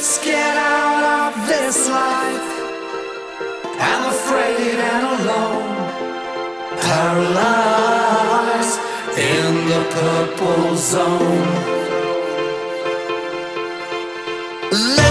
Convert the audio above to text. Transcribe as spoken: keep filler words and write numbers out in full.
Let's get out of this life. I'm afraid and alone, paralyzed in the purple zone. Let